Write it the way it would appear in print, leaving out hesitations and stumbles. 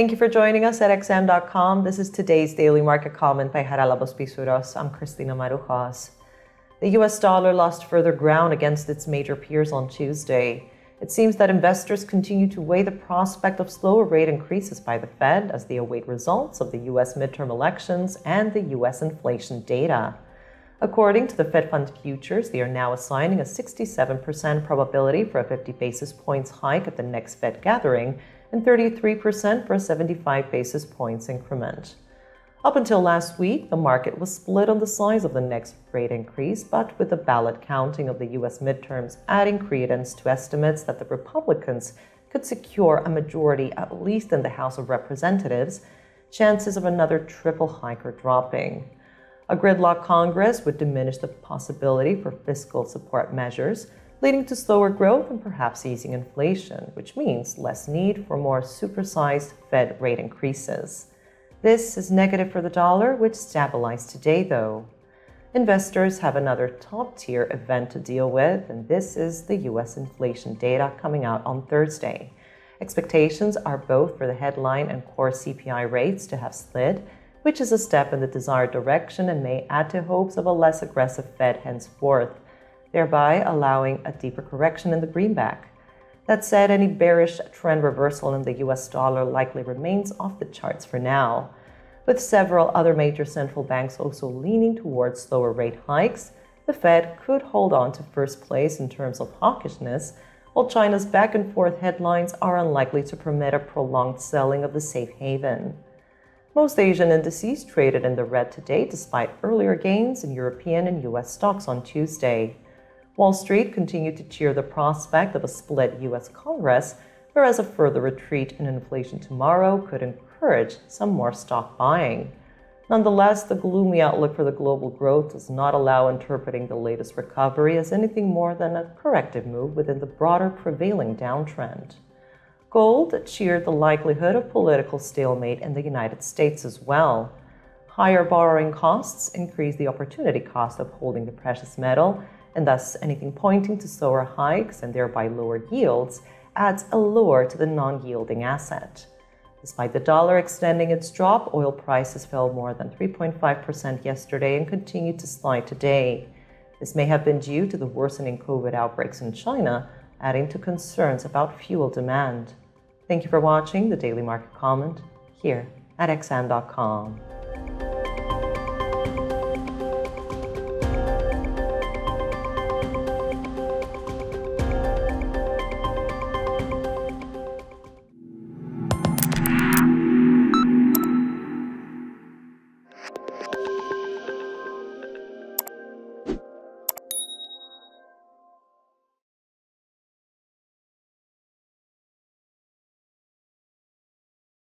Thank you for joining us at xm.com. This is today's Daily Market Comment by Haralabos Pisuros. I'm Christina Marujas. The US dollar lost further ground against its major peers on Tuesday. It seems that investors continue to weigh the prospect of slower rate increases by the Fed as they await results of the US midterm elections and the US inflation data. According to the Fed Fund Futures, they are now assigning a 67% probability for a 50 basis points hike at the next Fed gathering and 33% for a 75 basis points increment. Up until last week, the market was split on the size of the next rate increase, but with the ballot counting of the U.S. midterms adding credence to estimates that the Republicans could secure a majority at least in the House of Representatives, chances of another triple hike are dropping. A gridlock Congress would diminish the possibility for fiscal support measures, leading to slower growth and perhaps easing inflation, which means less need for more supersized Fed rate increases. This is negative for the dollar, which stabilized today, though. Investors have another top-tier event to deal with, and this is the U.S. inflation data coming out on Thursday. Expectations are both for the headline and core CPI rates to have slid, which is a step in the desired direction and may add to hopes of a less aggressive Fed henceforth, thereby allowing a deeper correction in the greenback. That said, any bearish trend reversal in the US dollar likely remains off the charts for now, with several other major central banks also leaning towards slower rate hikes. The Fed could hold on to first place in terms of hawkishness, while China's back-and-forth headlines are unlikely to permit a prolonged selling of the safe haven. Most Asian indices traded in the red today despite earlier gains in European and US stocks on Tuesday. Wall Street continued to cheer the prospect of a split U.S. Congress, whereas a further retreat in inflation tomorrow could encourage some more stock buying. Nonetheless, the gloomy outlook for the global growth does not allow interpreting the latest recovery as anything more than a corrective move within the broader prevailing downtrend. Gold cheered the likelihood of political stalemate in the United States as well. Higher borrowing costs increased the opportunity cost of holding the precious metal, and thus anything pointing to slower hikes and thereby lower yields adds a lure to the non-yielding asset. Despite the dollar extending its drop, oil prices fell more than 3.5% yesterday and continued to slide today. This may have been due to the worsening COVID outbreaks in China, adding to concerns about fuel demand. Thank you for watching the Daily Market Comment here at xm.com.